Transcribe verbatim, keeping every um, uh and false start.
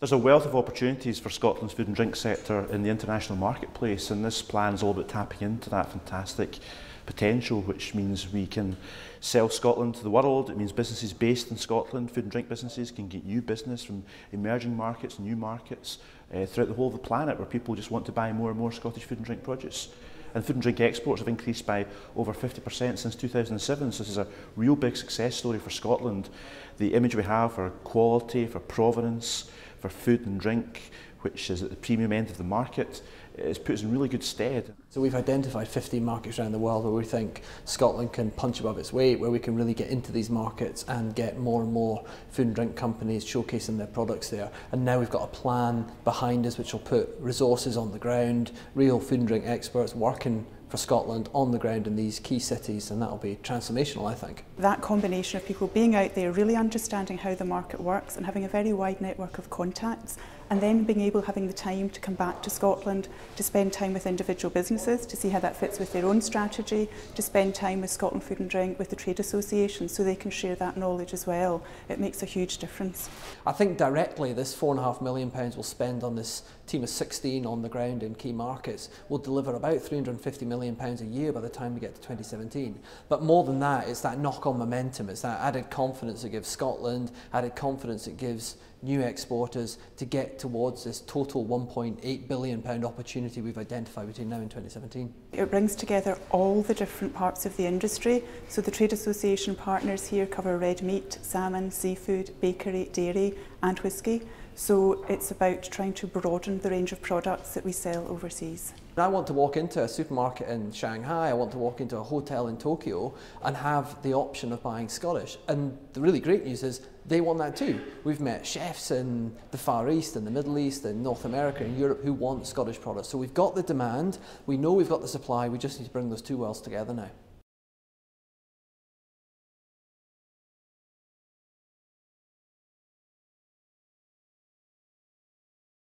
There's a wealth of opportunities for Scotland's food and drink sector in the international marketplace, and this plan is all about tapping into that fantastic potential, which means we can sell Scotland to the world. It means businesses based in Scotland, food and drink businesses, can get new business from emerging markets, new markets uh, throughout the whole of the planet, where people just want to buy more and more Scottish food and drink produce. And food and drink exports have increased by over fifty percent since two thousand seven, so this is a real big success story for Scotland. The image we have for quality, for provenance, for food and drink, which is at the premium end of the market, is put us in really good stead. So we've identified fifteen markets around the world where we think Scotland can punch above its weight, where we can really get into these markets and get more and more food and drink companies showcasing their products there. And now we've got a plan behind us which will put resources on the ground, real food and drink experts working for Scotland on the ground in these key cities, and that'll be transformational, I think. That combination of people being out there, really understanding how the market works and having a very wide network of contacts, and then being able, having the time to come back to Scotland, to spend time with individual businesses, to see how that fits with their own strategy, to spend time with Scotland Food and Drink, with the trade associations, so they can share that knowledge as well. It makes a huge difference. I think directly this four and a half million pounds we'll spend on this team of sixteen on the ground in key markets will deliver about three hundred and fifty million pounds a year by the time we get to twenty seventeen. But more than that, it's that knock-on momentum, it's that added confidence it gives Scotland, added confidence it gives new exporters to get towards this total one point eight billion pounds opportunity we've identified between now and twenty seventeen. It brings together all the different parts of the industry. So the trade association partners here cover red meat, salmon, seafood, bakery, dairy and whisky. So it's about trying to broaden the range of products that we sell overseas. I want to walk into a supermarket in Shanghai, I want to walk into a hotel in Tokyo and have the option of buying Scottish. And the really great news is they want that too. We've met chefs in the Far East and the Middle East and North America and Europe who want Scottish products. So we've got the demand, we know we've got the supply, we just need to bring those two worlds together now.